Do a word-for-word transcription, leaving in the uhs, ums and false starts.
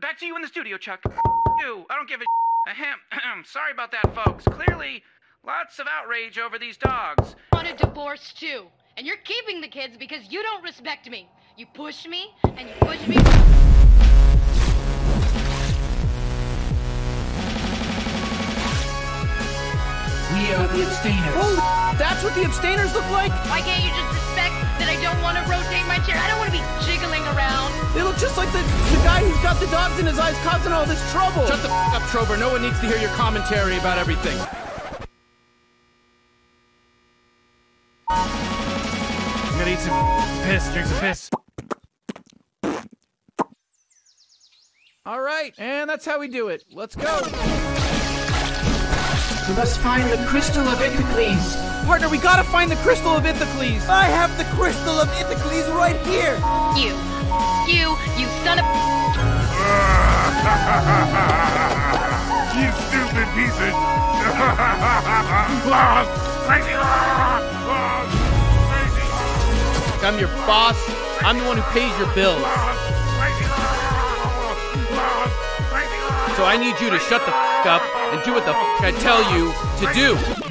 back to you in the studio, Chuck. You, I don't give a ahem. Sorry about that, folks. Clearly, lots of outrage over these dogs. I want a divorce, too. And you're keeping the kids because you don't respect me. You push me, and you push me... We are the abstainers. Oh, that's what the abstainers look like? Why can't you just respect that I don't want to rotate my chair? I don't want to be jiggling around. They look just like the, the guy who's got the dogs in his eyes causing all this trouble. Shut the f*** up, Trover. No one needs to hear your commentary about everything. I'm gonna eat some piss, drink some piss. All right, and that's how we do it. Let's go. We must find the Crystal of Ithacles. Partner, we gotta find the Crystal of Ithacles. I have the Crystal of Ithacles right here. You. You. You son of... You stupid piece of... I'm your boss. I'm the one who pays your bills. So I need you to shut the f*** up and do what the f*** I tell you to do.